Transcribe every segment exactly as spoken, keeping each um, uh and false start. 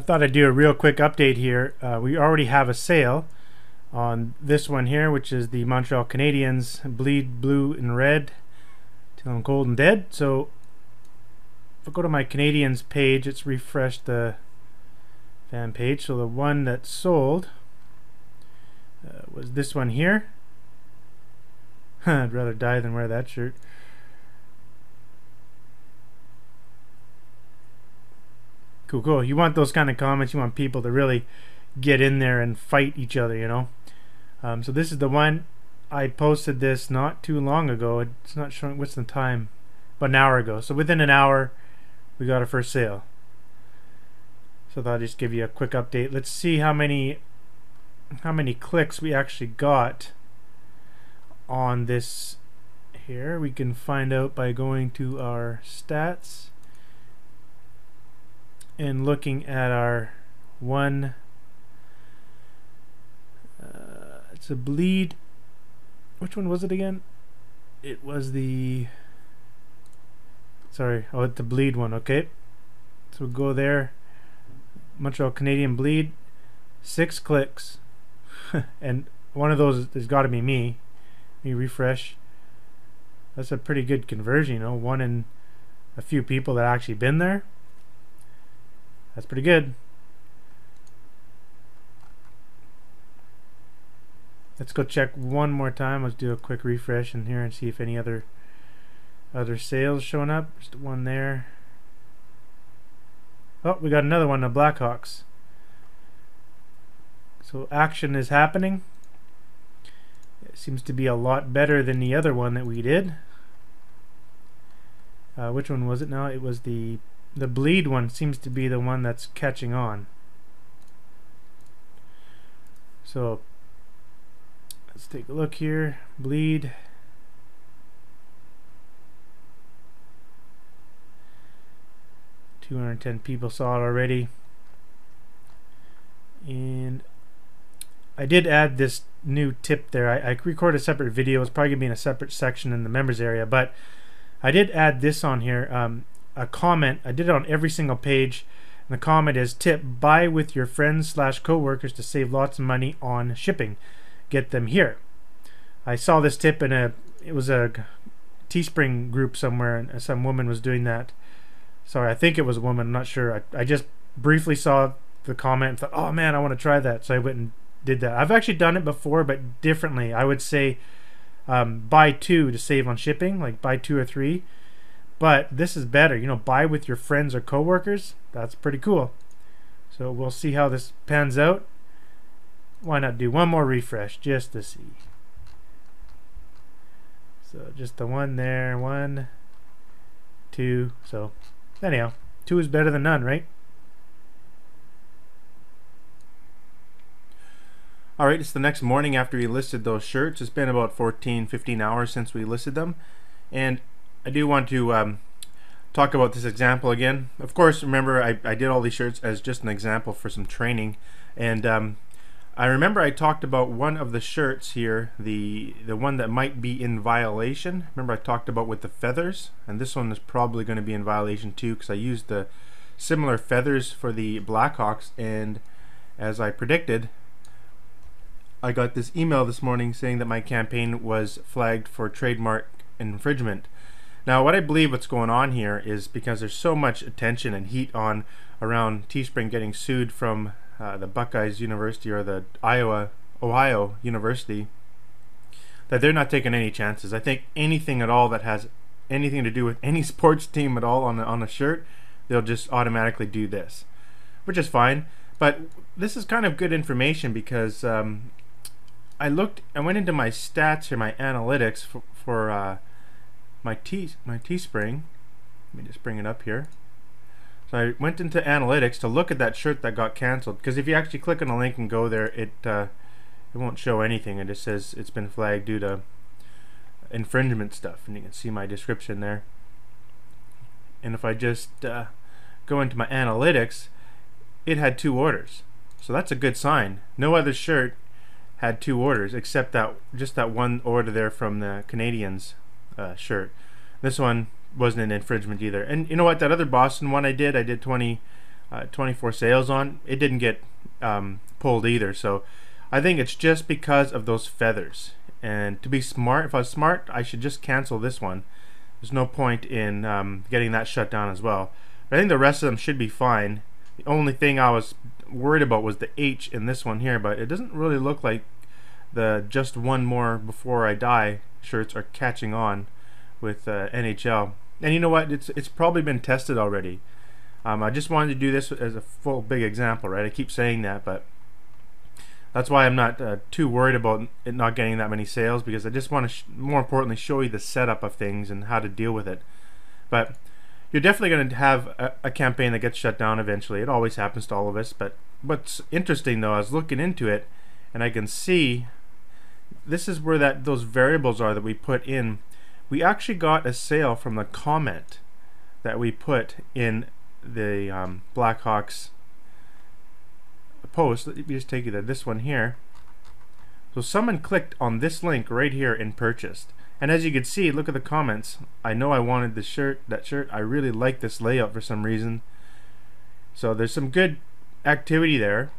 I thought I'd do a real quick update here. Uh, we already have a sale on this one here, which is the Montreal Canadiens Bleed Blue and Red Till I'm Cold and Dead. So if I go to my Canadiens page, it's refreshed the fan page. So the one that sold uh, was this one here. I'd rather die than wear that shirt. Cool, cool. You want those kind of comments. You want people to really get in there and fight each other, you know. Um, so this is the one. I posted this not too long ago. It's not showing what's the time, but an hour ago. So within an hour, we got our first sale. So I thought I'd just give you a quick update. Let's see how many how many clicks we actually got on this here. We can find out by going to our stats and looking at our one, uh, it's a bleed, which one was it again? It was the, sorry, oh, it's the bleed one, okay. So we'll go there, Montreal Canadian bleed, six clicks, and one of those has got to be me. Let me refresh. That's a pretty good conversion, you know, one in a few people that actually been there. That's pretty good. Let's go check one more time. Let's do a quick refresh in here and see if any other other sales showing up. Just one there. Oh, we got another one, the Blackhawks. So action is happening. It seems to be a lot better than the other one that we did. Uh, which one was it now? It was the The bleed one seems to be the one that's catching on. So let's take a look here. Bleed. two hundred ten people saw it already. And I did add this new tip there. I, I record a separate video. It's probably going to be in a separate section in the members area. But I did add this on here. Um, a comment. I did it on every single page, and the comment is tip: buy with your friends slash co-workers to save lots of money on shipping. Get them here. I saw this tip in a, it was a Teespring group somewhere, and some woman was doing that. Sorry, I think it was a woman, I'm not sure. I, I just briefly saw the comment and thought, oh man, I want to try that. So I went and did that. I've actually done it before, but differently. I would say um, buy two to save on shipping, like buy two or three. But this is better, you know, buy with your friends or coworkers. That's pretty cool. So we'll see how this pans out. Why not do one more refresh just to see? So just the one there, one, two. So anyhow, two is better than none, right? All right, it's the next morning after we listed those shirts. It's been about fourteen, fifteen hours since we listed them. And I do want to um, talk about this example again. Of course, remember I, I did all these shirts as just an example for some training, and um, I remember I talked about one of the shirts here, the the one that might be in violation. Remember I talked about with the feathers, and this one is probably going to be in violation too, because I used the similar feathers for the Blackhawks, and as I predicted, I got this email this morning saying that my campaign was flagged for trademark infringement. Now, what I believe what's going on here is because there's so much attention and heat on around Teespring getting sued from uh, the Buckeyes University or the Iowa Ohio University, that they're not taking any chances. I think anything at all that has anything to do with any sports team at all on the, on a shirt, they'll just automatically do this, which is fine. But this is kind of good information because um, I looked, I went into my stats here, my analytics for. for uh, My, te my Teespring, let me just bring it up here. So I went into analytics to look at that shirt that got canceled, because if you actually click on a link and go there, it uh, it won't show anything. It just says it's been flagged due to infringement stuff, and you can see my description there. And if I just uh, go into my analytics, it had two orders, so that's a good sign. No other shirt had two orders except that just that one order there from the Canadiens. Uh, shirt. This one wasn't an infringement either. And you know what, that other Boston one I did, I did twenty uh, twenty-four sales on, it didn't get um, pulled either. So I think it's just because of those feathers. And to be smart, if I was smart, I should just cancel this one. There's no point in um, getting that shut down as well. But I think the rest of them should be fine. The only thing I was worried about was the H in this one here, but it doesn't really look like the just one more before I die shirts are catching on with uh, N H L. And you know what? It's it's probably been tested already. Um, I just wanted to do this as a full big example, right? I keep saying that, but that's why I'm not uh, too worried about it not getting that many sales, because I just want to, sh more importantly, show you the setup of things and how to deal with it. But you're definitely going to have a, a campaign that gets shut down eventually. It always happens to all of us. But what's interesting, though, I was looking into it, and I can see this is where that those variables are that we put in. We actually got a sale from the comment that we put in the um, Blackhawks post. Let me just take you to this one here. So someone clicked on this link right here and purchased, and as you can see, look at the comments. I know I wanted the shirt, that shirt. I really like this layout for some reason. So there's some good activity there.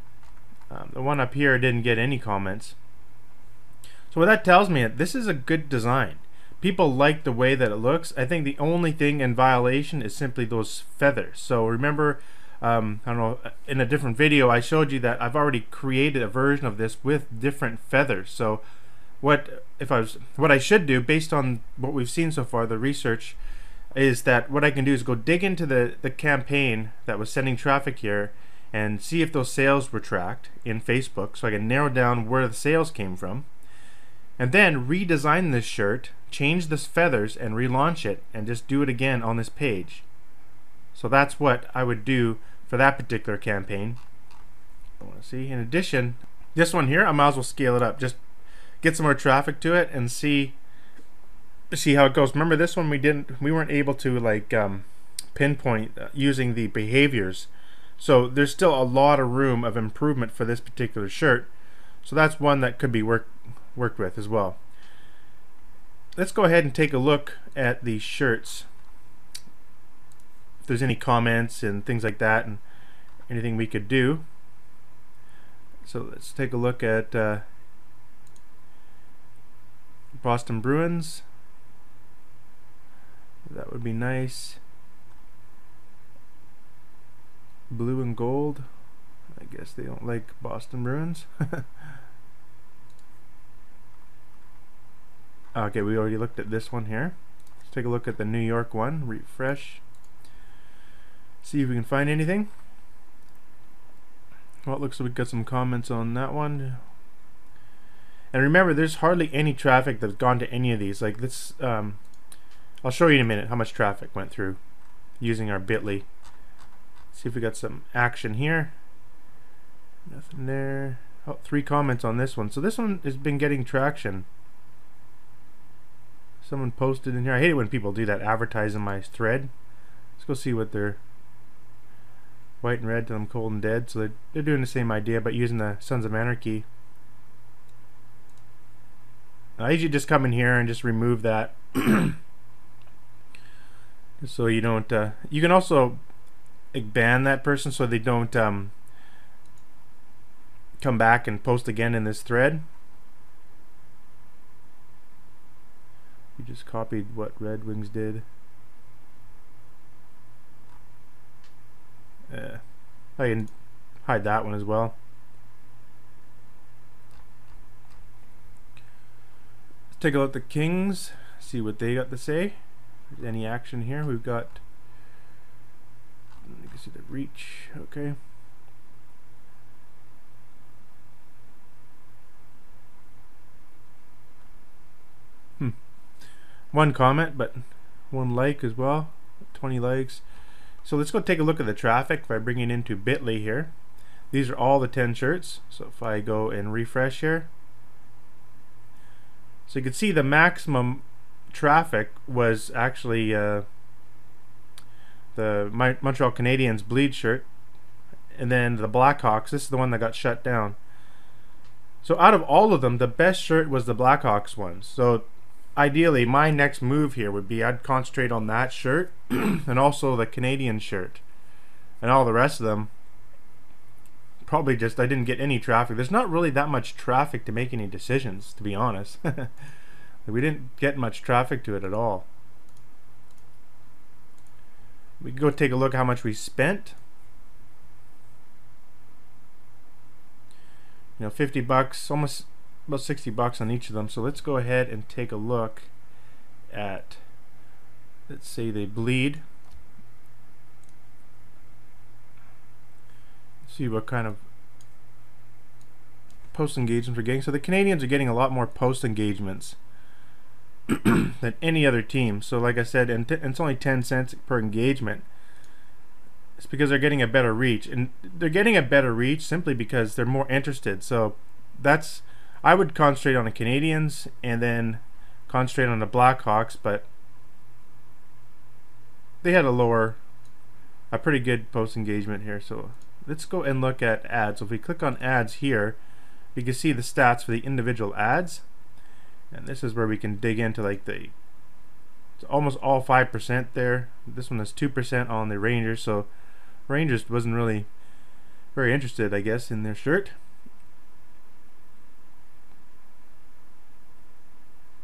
Um, the one up here didn't get any comments. So what that tells me, this is a good design. People like the way that it looks. I think the only thing in violation is simply those feathers. So remember, Um, I don't know, in a different video I showed you that I've already created a version of this with different feathers. So what if I was what I should do based on what we've seen so far, the research, is that what I can do is go dig into the the campaign that was sending traffic here and see if those sales were tracked in Facebook, so I can narrow down where the sales came from, and then redesign this shirt, change the feathers, and relaunch it, and just do it again on this page. So that's what I would do for that particular campaign. I want to see. In addition, this one here, I might as well scale it up. Just get some more traffic to it and see see how it goes. Remember, this one we didn't, we weren't able to like um, pinpoint using the behaviors. So there's still a lot of room of improvement for this particular shirt. So that's one that could be work, worked with as well. Let's go ahead and take a look at the shirts. If there's any comments and things like that and anything we could do. So let's take a look at uh, Boston Bruins. That would be nice. Blue and gold. I guess they don't like Boston Bruins. Okay, we already looked at this one here. Let's take a look at the New York one. Refresh. See if we can find anything. Well, it looks like we got some comments on that one. And remember, there's hardly any traffic that's gone to any of these. Like this, um, I'll show you in a minute how much traffic went through using our Bitly. See if we got some action here. Nothing there. Oh, three comments on this one. So this one has been getting traction. Someone posted in here. I hate it when people do that, advertise in my thread. Let's go see what they're. White and red till I'm cold and dead. So they're, they're doing the same idea, but using the Sons of Anarchy. I usually just come in here and just remove that, so you don't. Uh, you can also ban that person so they don't um, come back and post again in this thread. You just copied what Red Wings did. Uh, I can hide that one as well. Let's take a look at the Kings, see what they got to say. If there's any action here, we've got. You can see the reach. Okay. Hmm. One comment, but one like as well. twenty likes. So let's go take a look at the traffic. If I bring it into Bitly here, these are all the ten shirts. So if I go and refresh here, so you can see the maximum traffic was actually uh, the Montreal Canadiens bleed shirt, and then the Blackhawks. This is the one that got shut down. So out of all of them, the best shirt was the Blackhawks one. So ideally, my next move here would be I'd concentrate on that shirt and also the Canadian shirt. and all the rest of them probably just, I didn't get any traffic. There's not really that much traffic to make any decisions, to be honest. We didn't get much traffic to it at all. We can go take a look how much we spent. You know, fifty bucks, almost about sixty bucks on each of them. So let's go ahead and take a look at, let's say they bleed. Let's see what kind of post engagements we're getting. So the Canadians are getting a lot more post engagements than any other team. So like I said, and, t and it's only ten cents per engagement. It's because they're getting a better reach, and they're getting a better reach simply because they're more interested. So that's, I would concentrate on the Canadians and then concentrate on the Blackhawks, but they had a lower, a pretty good post engagement here. So let's go and look at ads. So if we click on ads here, you can see the stats for the individual ads. And this is where we can dig into like the, it's almost all five percent there. This one is two percent on the Rangers. So Rangers wasn't really very interested, I guess, in their shirt.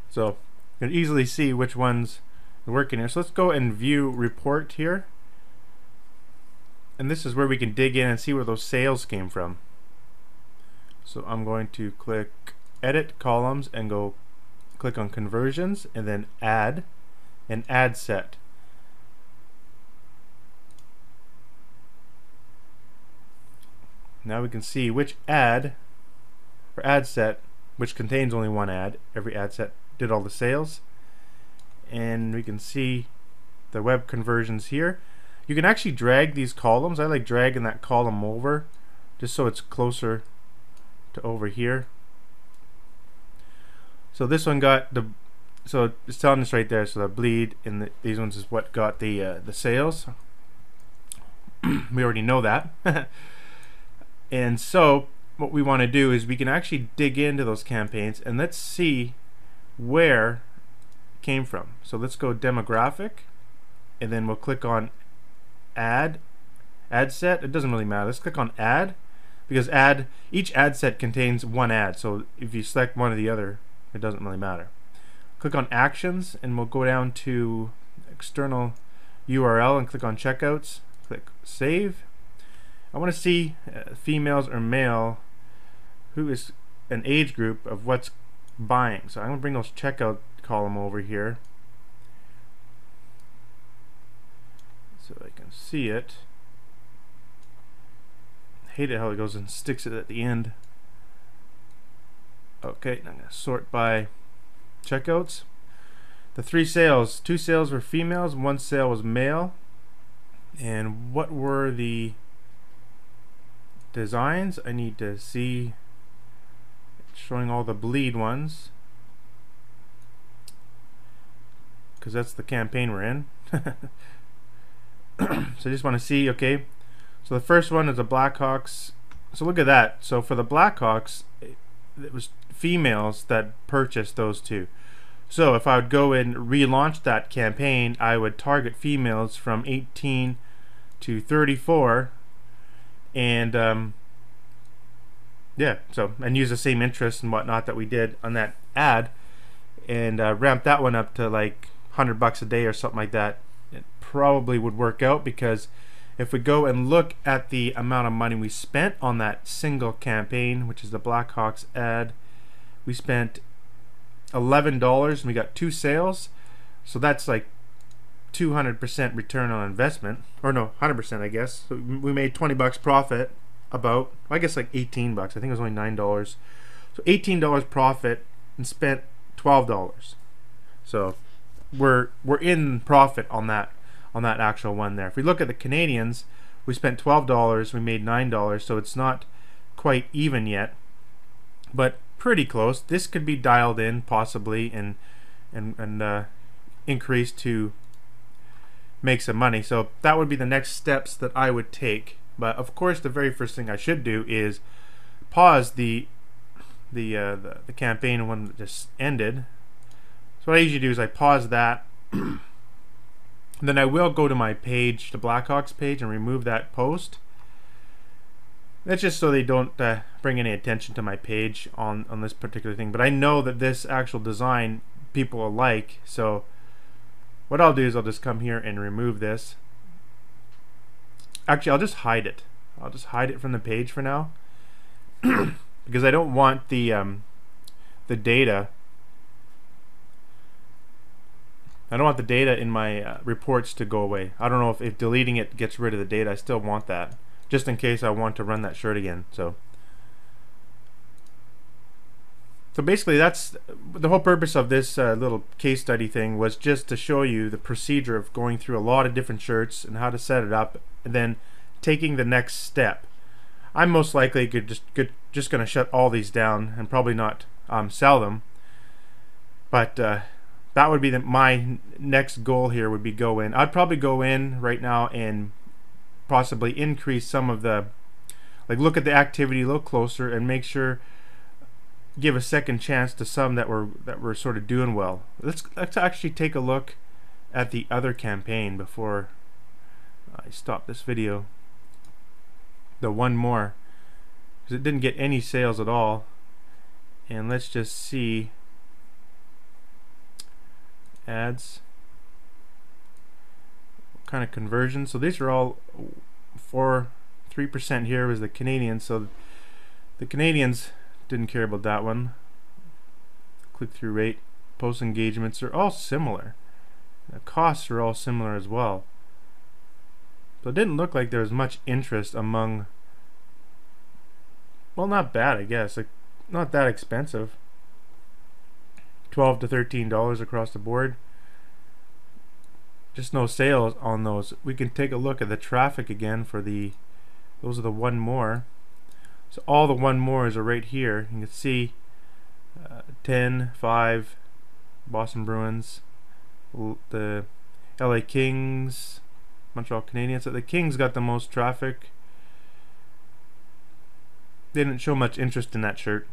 So you can easily see which ones are working here. So let's go and view report here. And this is where we can dig in and see where those sales came from. So I'm going to click edit columns and go click on conversions and then add an ad set. Now we can see which ad or ad set, which contains only one ad, every ad set did all the sales, and we can see the web conversions here. You can actually drag these columns. I like dragging that column over just so it's closer to over here. So this one got the, so it's telling us right there, so the bleed and the, these ones is what got the uh, the sales. We already know that. And so what we want to do is we can actually dig into those campaigns and let's see where it came from. So let's go demographic and then we'll click on add, ad set. It doesn't really matter. Let's click on add because ad, each ad set contains one ad. So if you select one or the other, it doesn't really matter. Click on actions and we'll go down to external U R L and click on checkouts. Click save. I want to see uh, females or male, who is an age group of what's buying. So I'm going to bring those checkout column over here so I can see it. I hate it how it goes and sticks it at the end. Okay, I'm going to sort by checkouts. The three sales, two sales were females, one sale was male. And what were the designs? I need to see, it's showing all the bleed ones because that's the campaign we're in. So I just want to see, okay, so the first one is the Blackhawks. So look at that. So for the Blackhawks, it, it was females that purchased those two. So if I would go and relaunch that campaign, I would target females from eighteen to thirty-four, and um, yeah, so and use the same interests and whatnot that we did on that ad, and uh, ramp that one up to like a hundred bucks a day or something like that. It probably would work out because if we go and look at the amount of money we spent on that single campaign, which is the Blackhawks ad, we spent eleven dollars and we got two sales. So that's like two hundred percent return on investment, or no, one hundred percent I guess. So we made twenty bucks profit, about, I guess like eighteen bucks. I think it was only nine dollars. So eighteen dollars profit and spent twelve dollars. So we're we're in profit on that. On that actual one there. If we look at the Canadians, we spent twelve dollars, we made nine dollars, so it's not quite even yet, but pretty close. This could be dialed in possibly and and and uh, increased to make some money. So that would be the next steps that I would take. But of course, the very first thing I should do is pause the the uh, the, the campaign when it just ended. So what I usually do is I pause that. And then I will go to my page, the Blackhawks page, and remove that post. That's just so they don't uh, bring any attention to my page on, on this particular thing. But I know that this actual design people will like, so what I'll do is I'll just come here and remove this. Actually, I'll just hide it. I'll just hide it from the page for now because I don't want the um, the data. I don't want the data in my uh, reports to go away. I don't know if, if deleting it gets rid of the data. I still want that just in case I want to run that shirt again. So so basically that's the whole purpose of this uh, little case study thing, was just to show you the procedure of going through a lot of different shirts and how to set it up and then taking the next step. I'm most likely could just could, just gonna shut all these down and probably not um, sell them, but uh, that would be the, my next goal here would be go in. I'd probably go in right now and possibly increase some of the, like look at the activity a little closer and make sure, give a second chance to some that were that were sort of doing well. Let's let's actually take a look at the other campaign before I stop this video. The one more, because it didn't get any sales at all, and let's just see. Ads, what kind of conversion? So these are all for three percent. Here was the Canadians, so the Canadians didn't care about that one. Click-through rate, post engagements are all similar. The costs are all similar as well. So it didn't look like there was much interest among. Well, not bad, I guess. Like, not that expensive. twelve to thirteen dollars across the board. Just no sales on those. We can take a look at the traffic again for the, those are the one more. So all the one mores are right here. You can see uh, ten, five, Boston Bruins, L the L A Kings, Montreal Canadiens. So the Kings got the most traffic. They didn't show much interest in that shirt.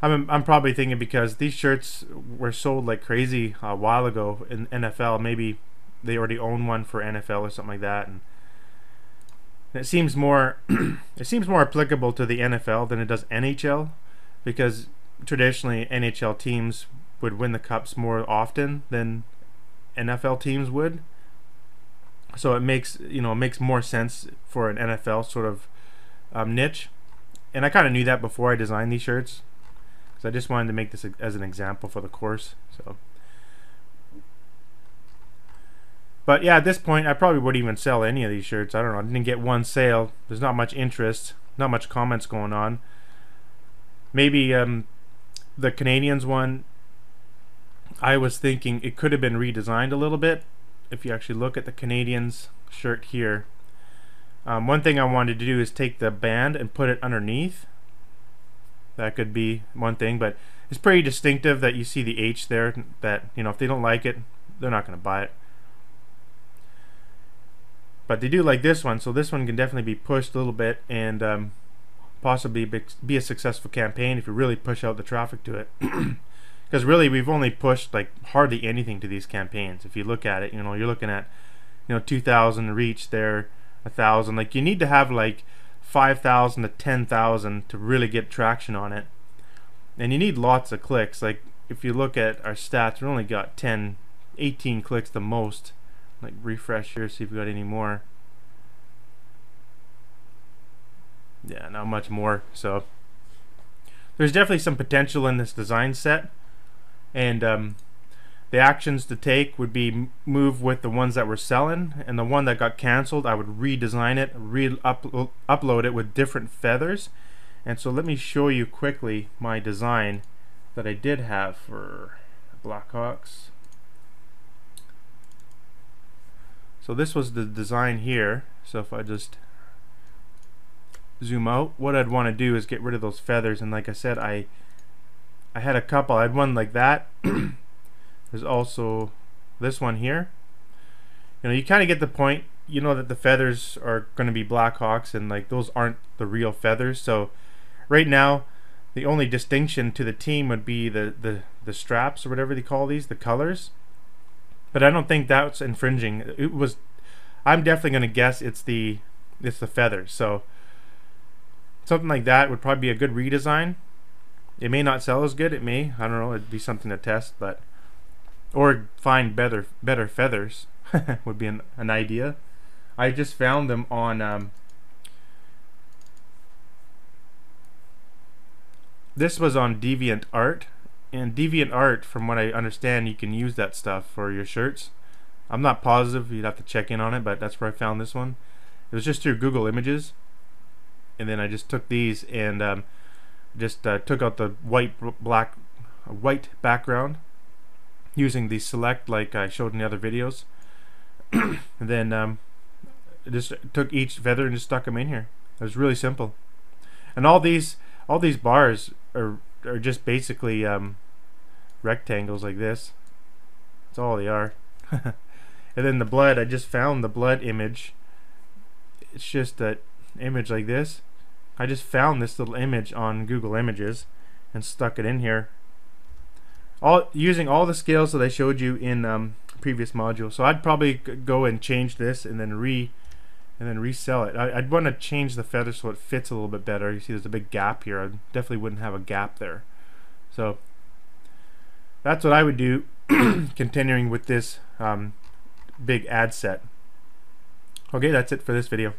I'm, I'm probably thinking because these shirts were sold like crazy a while ago in N F L. Maybe they already own one for N F L or something like that, and it seems more it seems more applicable to the N F L than it does N H L, because traditionally N H L teams would win the cups more often than N F L teams would. So it makes you know it makes more sense for an N F L sort of um, niche, and I kind of knew that before I designed these shirts. So I just wanted to make this as an example for the course. So, but yeah, at this point, I probably wouldn't even sell any of these shirts. I don't know. I didn't get one sale. There's not much interest, not much comments going on. Maybe um, the Canadiens one, I was thinking it could have been redesigned a little bit. If you actually look at the Canadiens shirt here, um, one thing I wanted to do is take the band and put it underneath. That could be one thing, but it's pretty distinctive that you see the H there, that, you know, if they don't like it, they're not going to buy it. But they do like this one, so this one can definitely be pushed a little bit and um, possibly be a successful campaign if you really push out the traffic to it. Because really, we've only pushed like hardly anything to these campaigns. If you look at it, you know, you're looking at, you know, two thousand reach there, one thousand. Like, you need to have like five thousand to ten thousand to really get traction on it, and you need lots of clicks. Like if you look at our stats, we only got ten, eighteen clicks the most. Like refresh here, see if we got any more. Yeah, not much more. So there's definitely some potential in this design set, and um, the actions to take would be move with the ones that were selling, and the one that got canceled, I would redesign it, re-upload upload it with different feathers. And so let me show you quickly my design that I did have for Blackhawks. So this was the design here. So if I just zoom out, what I'd want to do is get rid of those feathers, and like I said, I I had a couple. I had one like that. There's also this one here. You know, you kind of get the point. You know that the feathers are going to be Blackhawks, and like those aren't the real feathers. So right now, the only distinction to the team would be the the, the straps or whatever they call these, the colors. But I don't think that's infringing. It was, I'm definitely going to guess it's the it's the feather. So something like that would probably be a good redesign. It may not sell as good. It may. I don't know. It'd be something to test, but or find better better feathers would be an, an idea. I just found them on. Um, this was on DeviantArt, and DeviantArt, from what I understand, you can use that stuff for your shirts. I'm not positive. You'd have to check in on it, but that's where I found this one. It was just through Google Images, and then I just took these and um, just uh, took out the white black white background using the select like I showed in the other videos. And then um, just took each feather and just stuck them in here. It was really simple. And all these all these bars are are just basically um, rectangles like this. That's all they are. And then the blood, I just found the blood image. It's just an image like this. I just found this little image on Google Images and stuck it in here. All using all the scales that I showed you in um, previous module. So I'd probably go and change this and then re and then resell it. I, I'd want to change the feather so it fits a little bit better. You see, there's a big gap here. I definitely wouldn't have a gap there. So that's what I would do. Continuing with this um, big ad set. Okay, that's it for this video.